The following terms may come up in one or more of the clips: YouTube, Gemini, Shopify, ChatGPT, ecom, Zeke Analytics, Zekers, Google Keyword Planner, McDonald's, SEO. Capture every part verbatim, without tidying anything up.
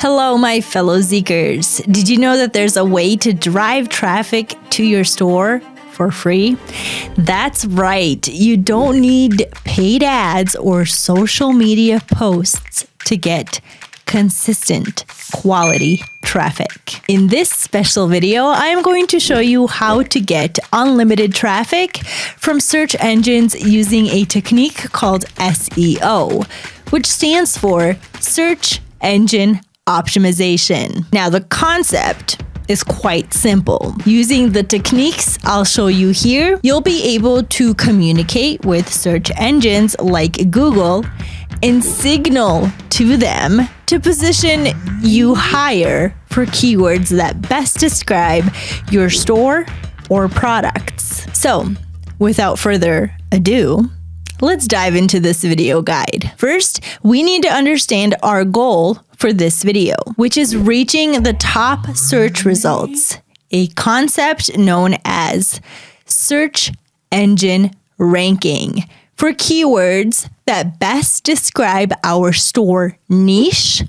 Hello, my fellow Zekers. Did you know that there's a way to drive traffic to your store for free? That's right. You don't need paid ads or social media posts to get consistent quality traffic. In this special video, I'm going to show you how to get unlimited traffic from search engines using a technique called S E O, which stands for Search Engine Optimization. Now, the concept is quite simple. Using the techniques I'll show you here, you'll be able to communicate with search engines like Google and signal to them to position you higher for keywords that best describe your store or products. So, without further ado, let's dive into this video guide. First, we need to understand our goal for this video, which is reaching the top search results, a concept known as search engine ranking for keywords that best describe our store niche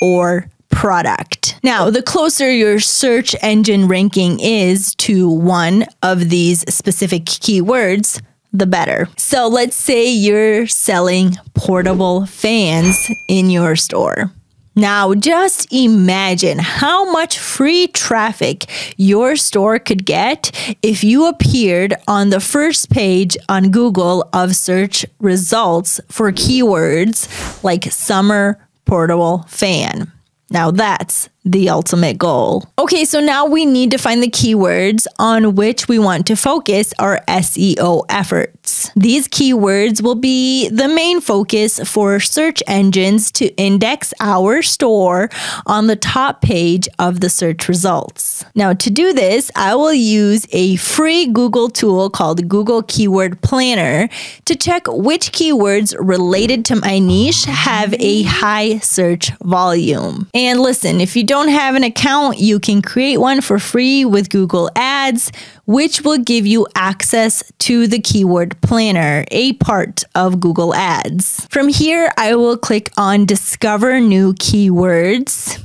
or product. Now, the closer your search engine ranking is to one of these specific keywords, the better. So let's say you're selling portable fans in your store. Now, just imagine how much free traffic your store could get if you appeared on the first page on Google of search results for keywords like summer portable fan. Now that's the ultimate goal. Okay, so now we need to find the keywords on which we want to focus our S E O efforts. These keywords will be the main focus for search engines to index our store on the top page of the search results. Now, to do this, I will use a free Google tool called Google Keyword Planner to check which keywords related to my niche have a high search volume. And listen, if you don't don't have an account, you can create one for free with Google Ads, which will give you access to the Keyword Planner, a part of Google Ads. From here, I will click on Discover New Keywords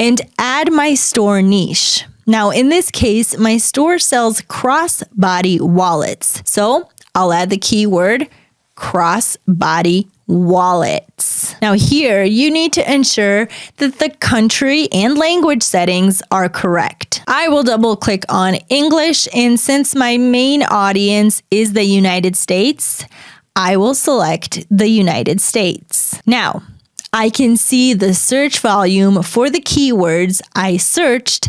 and add my store niche. Now, in this case, my store sells crossbody wallets. So I'll add the keyword crossbody wallets. Now here, you need to ensure that the country and language settings are correct. I will double click on English, and since my main audience is the United States, I will select the United States. Now, I can see the search volume for the keywords I searched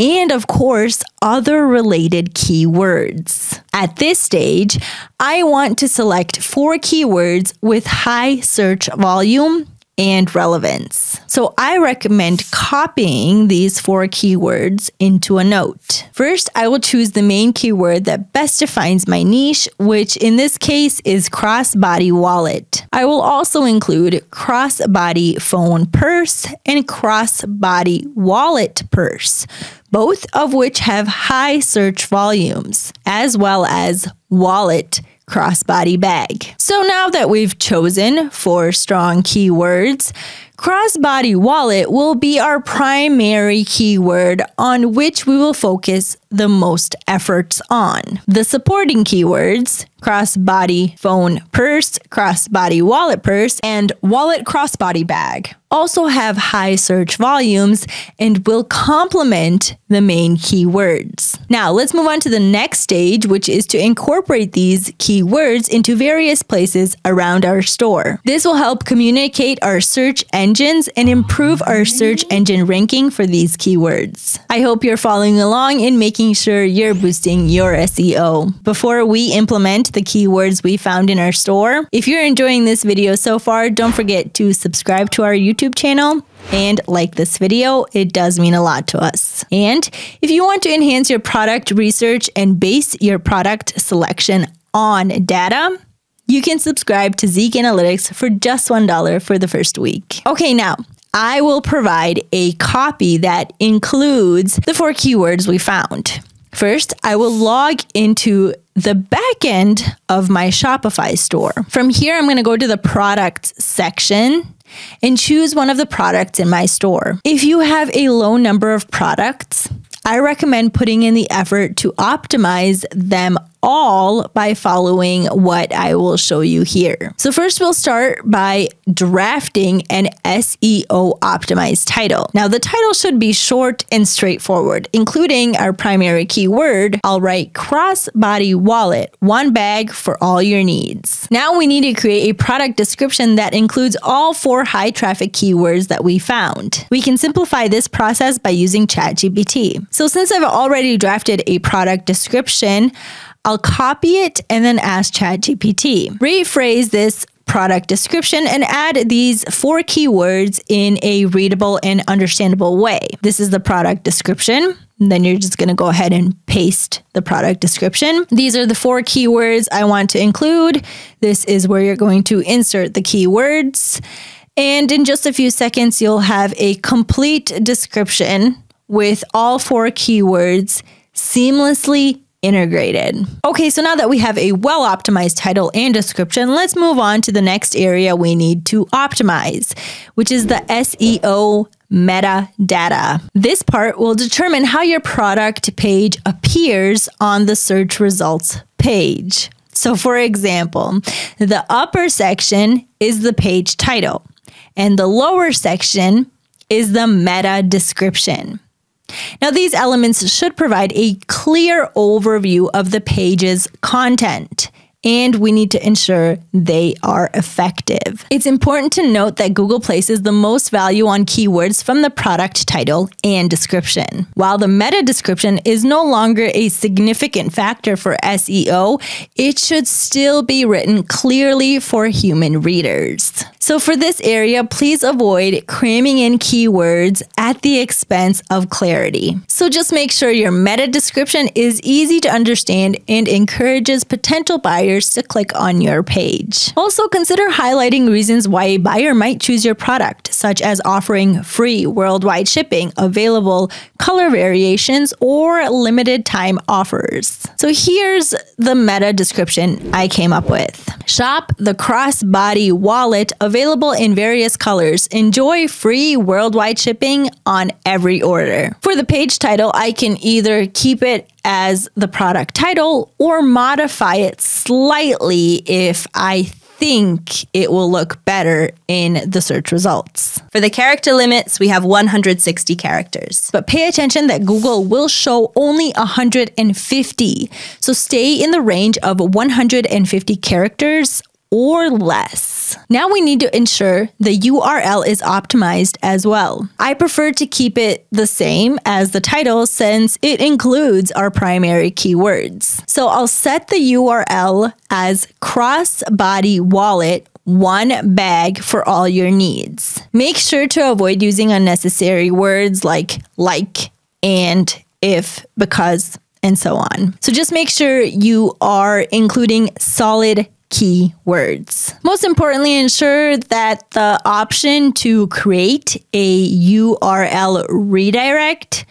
and of course, other related keywords. At this stage, I want to select four keywords with high search volume and relevance. So I recommend copying these four keywords into a note. First, I will choose the main keyword that best defines my niche, which in this case is crossbody wallet. I will also include crossbody phone purse and crossbody wallet purse, both of which have high search volumes, as well as wallet crossbody bag. So now that we've chosen four strong keywords, crossbody wallet will be our primary keyword on which we will focus the most efforts on. The supporting keywords, crossbody phone purse, crossbody wallet purse, and wallet crossbody bag, also have high search volumes and will complement the main keywords. Now let's move on to the next stage, which is to incorporate these keywords into various places around our store. This will help communicate our search engines and improve our search engine ranking for these keywords. I hope you're following along and making sure you're boosting your S E O. Before we implement the keywords we found in our store, if you're enjoying this video so far, don't forget to subscribe to our YouTube channel and like this video. It does mean a lot to us. And if you want to enhance your product research and base your product selection on data, you can subscribe to Zeke Analytics for just one dollar for the first week. Okay, now I will provide a copy that includes the four keywords we found. First, I will log into the back end of my Shopify store. From here, I'm going to go to the products section and choose one of the products in my store. If you have a low number of products, I recommend putting in the effort to optimize them all by following what I will show you here. So first we'll start by drafting an S E O optimized title. Now the title should be short and straightforward, including our primary keyword. I'll write crossbody wallet, one bag for all your needs. Now we need to create a product description that includes all four high traffic keywords that we found. We can simplify this process by using ChatGPT. So since I've already drafted a product description, I'll copy it and then ask ChatGPT. Rephrase this product description and add these four keywords in a readable and understandable way. This is the product description. Then you're just going to go ahead and paste the product description. These are the four keywords I want to include. This is where you're going to insert the keywords. And in just a few seconds, you'll have a complete description with all four keywords seamlessly integrated. Okay, so now that we have a well-optimized title and description, let's move on to the next area we need to optimize, which is the S E O metadata. This part will determine how your product page appears on the search results page. So for example, the upper section is the page title and the lower section is the meta description. Now, these elements should provide a clear overview of the page's content, and we need to ensure they are effective. It's important to note that Google places the most value on keywords from the product title and description. While the meta description is no longer a significant factor for S E O, it should still be written clearly for human readers. So for this area, please avoid cramming in keywords at the expense of clarity. So just make sure your meta description is easy to understand and encourages potential buyers to click on your page. Also consider highlighting reasons why a buyer might choose your product, such as offering free worldwide shipping, available color variations, or limited time offers. So here's the meta description I came up with. Shop the crossbody wallet available in various colors. Enjoy free worldwide shipping on every order. For the page title, I can either keep it as the product title or modify it slightly if I think it will look better in the search results. For the character limits, we have one hundred sixty characters. But pay attention that Google will show only one hundred fifty. So stay in the range of one hundred fifty characters or less. Now we need to ensure the U R L is optimized as well. I prefer to keep it the same as the title since it includes our primary keywords. So I'll set the U R L as crossbody wallet, one bag for all your needs. Make sure to avoid using unnecessary words like like and if, because, and so on. So just make sure you are including solid keywords. Most importantly, ensure that the option to create a U R L redirect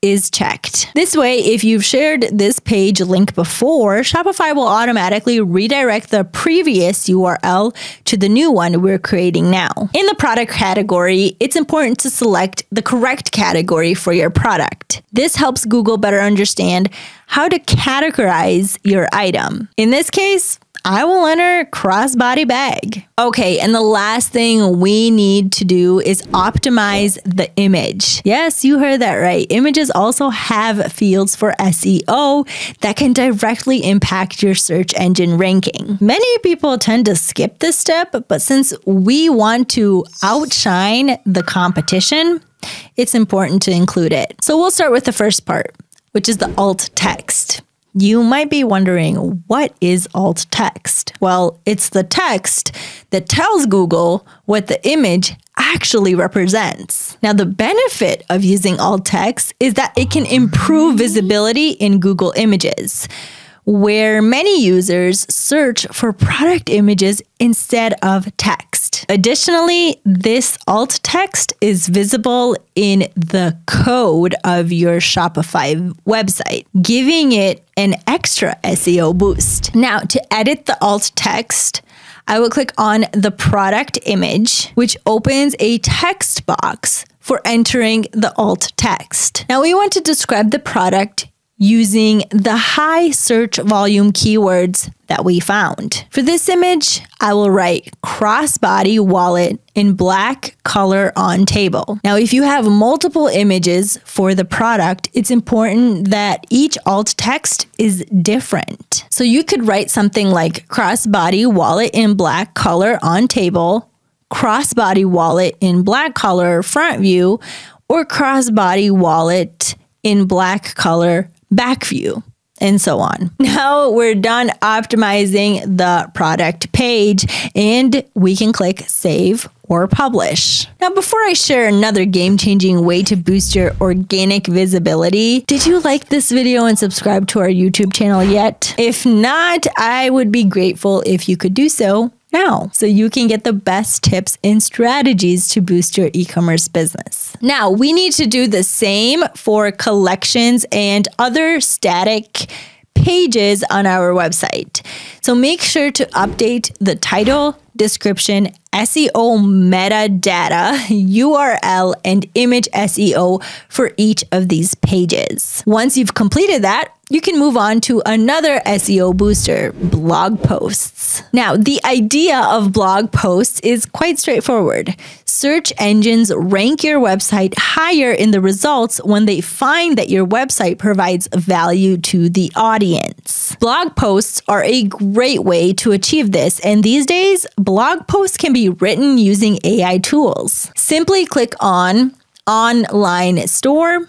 is checked. This way, if you've shared this page link before, Shopify will automatically redirect the previous U R L to the new one we're creating now. In the product category, it's important to select the correct category for your product. This helps Google better understand how to categorize your item. In this case, I will enter crossbody bag. Okay, and the last thing we need to do is optimize the image. Yes, you heard that right. Images also have fields for S E O that can directly impact your search engine ranking. Many people tend to skip this step, but since we want to outshine the competition, it's important to include it. So we'll start with the first part, which is the alt text. You might be wondering, what is alt text? Well, it's the text that tells Google what the image actually represents. Now, the benefit of using alt text is that it can improve visibility in Google Images, where many users search for product images instead of text. Additionally, this alt text is visible in the code of your Shopify website, giving it an extra S E O boost. Now, to edit the alt text, I would click on the product image, which opens a text box for entering the alt text. Now we want to describe the product using the high search volume keywords that we found. For this image, I will write crossbody wallet in black color on table. Now, if you have multiple images for the product, it's important that each alt text is different. So you could write something like crossbody wallet in black color on table, crossbody wallet in black color front view, or crossbody wallet in black color back view, and so on. Now we're done optimizing the product page and we can click save or publish. Now, before I share another game-changing way to boost your organic visibility, did you like this video and subscribe to our YouTube channel yet? If not, I would be grateful if you could do so now, so you can get the best tips and strategies to boost your e-commerce business. Now, we need to do the same for collections and other static pages on our website. So make sure to update the title, description, S E O metadata, U R L, and image S E O for each of these pages. Once you've completed that, you can move on to another S E O booster, blog posts. Now, the idea of blog posts is quite straightforward. Search engines rank your website higher in the results when they find that your website provides value to the audience. Blog posts are a great way to achieve this, and these days, blog posts can be written using A I tools. Simply click on Online Store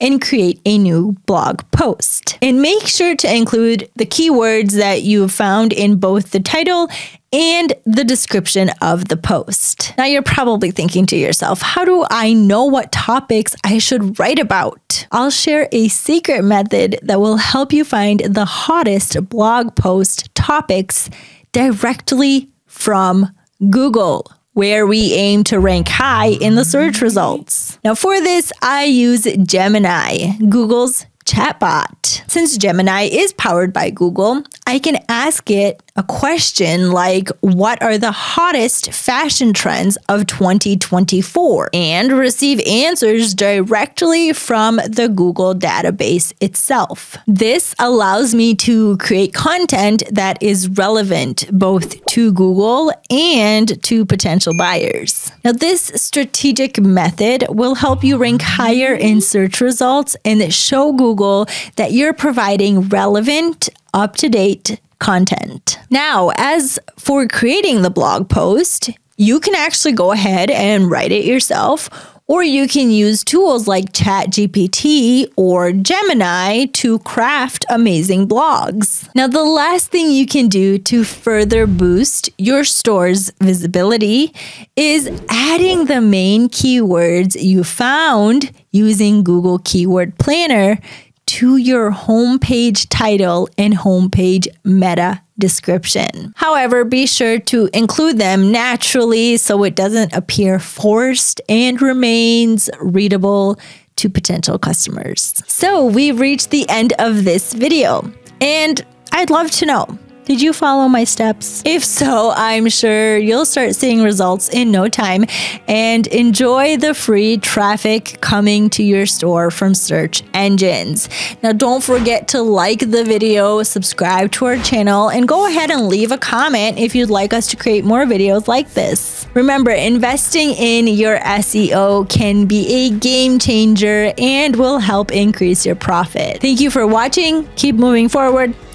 and create a new blog post. And make sure to include the keywords that you've found in both the title and the description of the post. Now you're probably thinking to yourself, how do I know what topics I should write about? I'll share a secret method that will help you find the hottest blog post topics directly from Google, where we aim to rank high in the search results. Now for this, I use Gemini, Google's chatbot. Since Gemini is powered by Google, I can ask it a question like, what are the hottest fashion trends of twenty twenty-four? And receive answers directly from the Google database itself. This allows me to create content that is relevant both to Google and to potential buyers. Now, this strategic method will help you rank higher in search results and show Google that you're providing relevant, up-to-date content. Now, as for creating the blog post, you can actually go ahead and write it yourself, or you can use tools like ChatGPT or Gemini to craft amazing blogs. Now, the last thing you can do to further boost your store's visibility is adding the main keywords you found using Google Keyword Planner to your homepage title and homepage meta description. However, be sure to include them naturally so it doesn't appear forced and remains readable to potential customers. So we've reached the end of this video, and I'd love to know, did you follow my steps? If so, I'm sure you'll start seeing results in no time and enjoy the free traffic coming to your store from search engines. Now, don't forget to like the video, subscribe to our channel, and go ahead and leave a comment if you'd like us to create more videos like this. Remember, investing in your S E O can be a game changer and will help increase your profit. Thank you for watching. Keep moving forward,